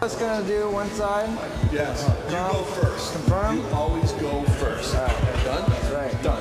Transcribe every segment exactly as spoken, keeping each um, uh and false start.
What's gonna do one side? Yes. Uh, you go first. Confirm? You always go first. Uh, Done? That's right. Done.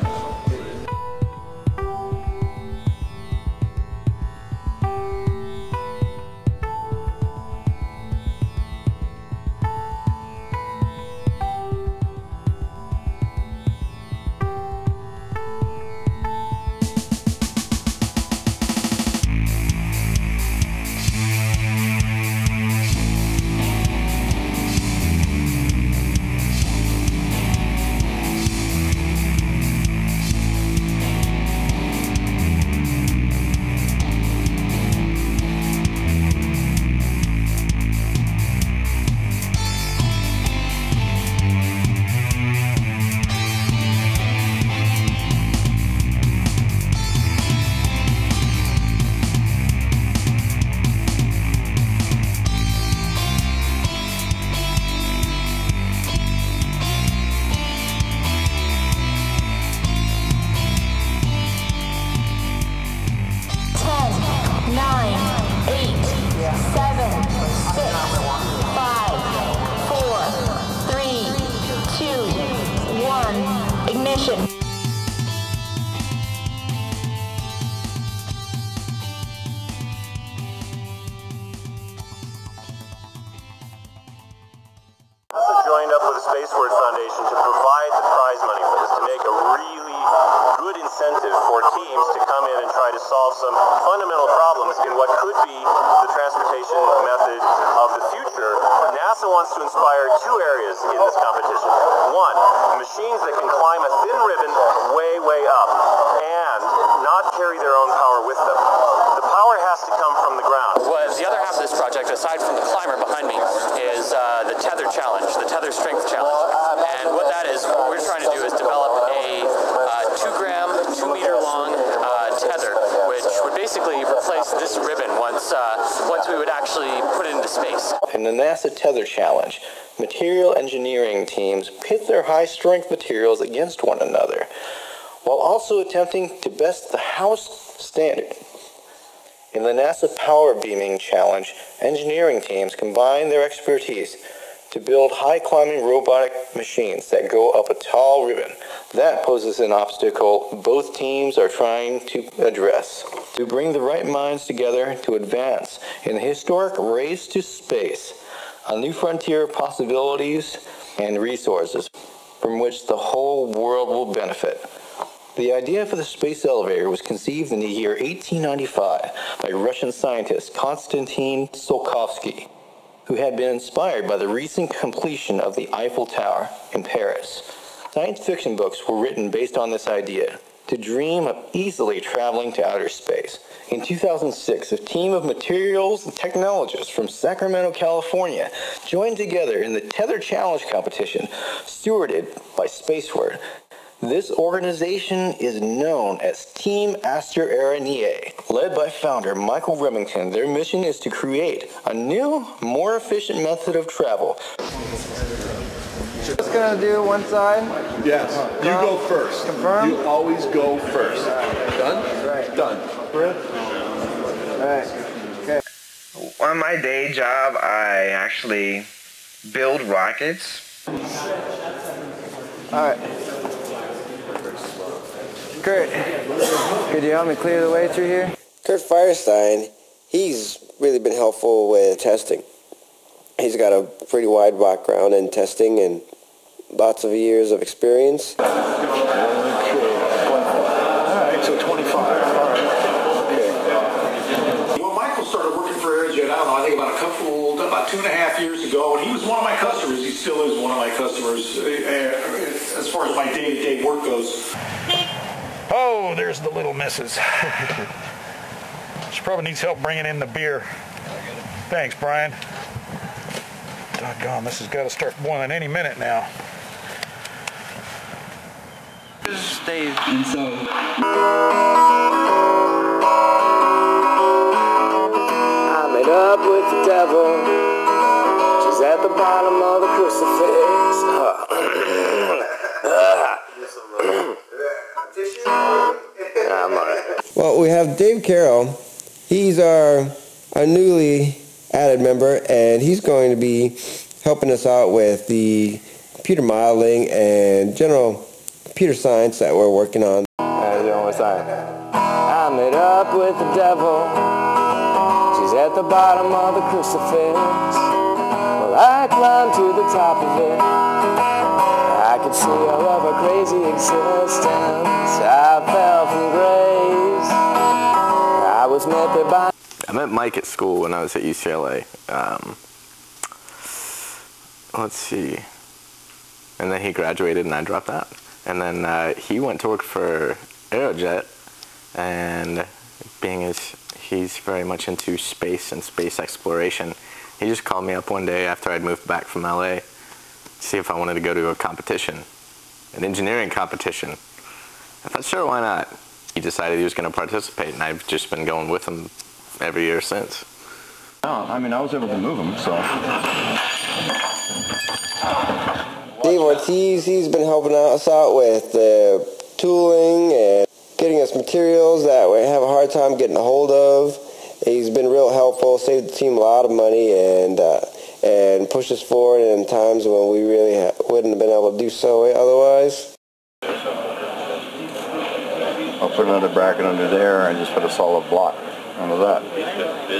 Challenge. Material engineering teams pit their high-strength materials against one another, while also attempting to best the house standard. In the NASA Power Beaming Challenge, engineering teams combine their expertise to build high-climbing robotic machines that go up a tall ribbon. That poses an obstacle both teams are trying to address. To bring the right minds together to advance in the historic race to space, a new frontier of possibilities and resources from which the whole world will benefit. The idea for the space elevator was conceived in the year eighteen ninety-five by Russian scientist Konstantin Tsiolkovsky, who had been inspired by the recent completion of the Eiffel Tower in Paris. Science fiction books were written based on this idea, to dream of easily traveling to outer space. In two thousand six, a team of materials and technologists from Sacramento, California, joined together in the Tether Challenge competition, stewarded by SpaceWord. This organization is known as Team Astroaraneae. Led by founder Michael Remington, their mission is to create a new, more efficient method of travel. Just gonna do one side? Yes. You go first. Confirm? You always go first. Done? Right. Done. Alright. Okay. On my day job, I actually build rockets. Alright. Kurt, could you help me clear the way through here? Kurt Feierstein, he's really been helpful with testing. He's got a pretty wide background in testing and lots of years of experience. Okay. Alright, so twenty-five. Alright. Okay. Well, Michael started working for AirJet, I don't know, I think about a couple, about two and a half years ago, and he was one of my customers. He still is one of my customers as far as my day-to-day work goes. Oh, there's the little missus. She probably needs help bringing in the beer. Thanks, Brian. Doggone, this has got to start boiling any minute now. This is Dave. And so... right up with the devil. She's at the bottom of the crucifix. I'm alright. Well, we have Dave Carroll. He's our, our newly added member, and he's going to be helping us out with the computer modeling and general computer science that we're working on. Alright, you almost all right. I'm it up with the devil. At the bottom of the crucifix, well, I climbed to the top of it. I could see all of her crazy existence. I fell from grace. I was met there by. I met Mike at school when I was at U C L A. Um, let's see. And then he graduated and I dropped out. And then uh, he went to work for Aerojet, and being his. He's very much into space and space exploration. He just called me up one day after I'd moved back from L A to see if I wanted to go to a competition, an engineering competition. I thought, sure, why not? He decided he was going to participate, and I've just been going with him every year since. Oh, I mean, I was able to move him, so. Dave Ortiz, he's been helping us out with the tooling and getting us materials that we have a hard time getting a hold of. He's been real helpful, saved the team a lot of money, and uh, and pushed us forward in times when we really ha wouldn't have been able to do so otherwise. I'll put another bracket under there and just put a solid block under that.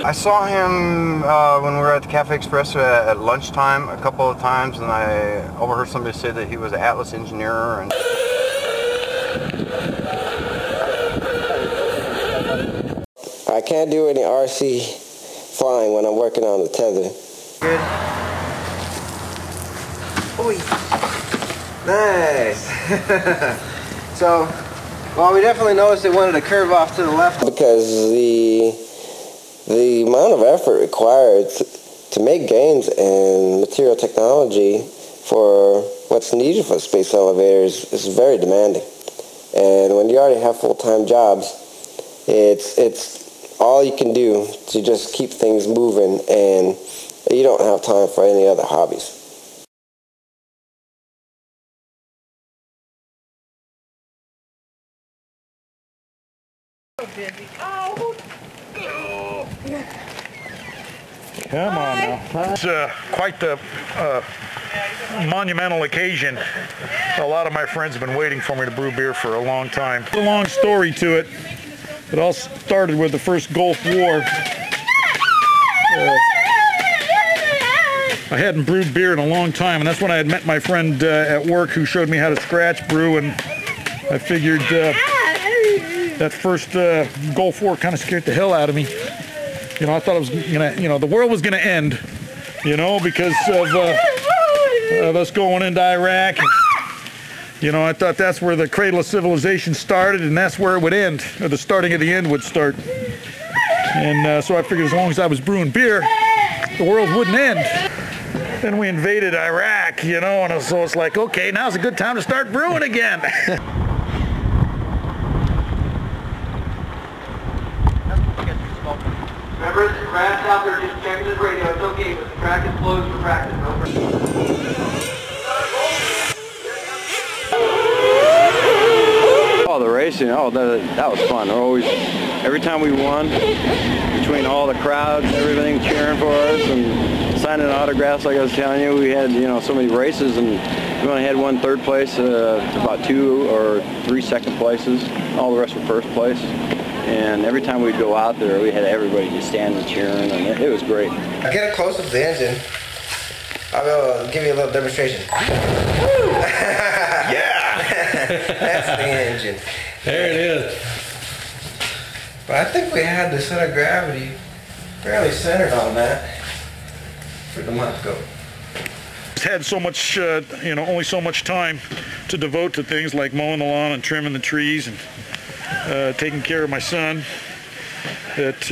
I saw him uh, when we were at the Cafe Express at, at lunchtime a couple of times, and I overheard somebody say that he was an Atlas engineer. And I can't do any R C flying when I'm working on the tether. Good. Oy. Nice. So, well, we definitely noticed it wanted to curve off to the left. Because the, the amount of effort required to make gains in material technology for what's needed for space elevators is very demanding. And when you already have full-time jobs, it's it's... all you can do to just keep things moving, and you don't have time for any other hobbies. So busy. Oh. Oh. Come on now. It's uh, quite the uh, monumental occasion. A lot of my friends have been waiting for me to brew beer for a long time. It's a long story to it. It all started with the first Gulf War. Uh, I hadn't brewed beer in a long time, and that's when I had met my friend uh, at work who showed me how to scratch brew, and I figured uh, that first uh, Gulf War kind of scared the hell out of me. You know, I thought it was gonna, you know, the world was gonna end, you know, because of, uh, of us going into Iraq. You know, I thought that's where the cradle of civilization started, and that's where it would end, or the starting of the end would start. And uh, so I figured as long as I was brewing beer, the world wouldn't end. Then we invaded Iraq, you know, and so it's like, okay, now's a good time to start brewing again. Remember, the crash out there just checking his radio. It's okay, but the crack is closed for practice. Over. Oh, the racing, oh, that, that was fun. We're always, every time we won, between all the crowds, everything cheering for us and signing autographs, like I was telling you, we had, you know, so many races, and we only had one third place, uh, about two or three second places. All the rest were first place. And every time we'd go out there, we had everybody just standing cheering, and it, it was great. Get up close to the engine. I'll give you a little demonstration. That's the engine. There it is. But I think we had the center of gravity fairly centered on that for the month go. Had so much, uh, you know, only so much time to devote to things like mowing the lawn and trimming the trees and uh, taking care of my son that. Uh,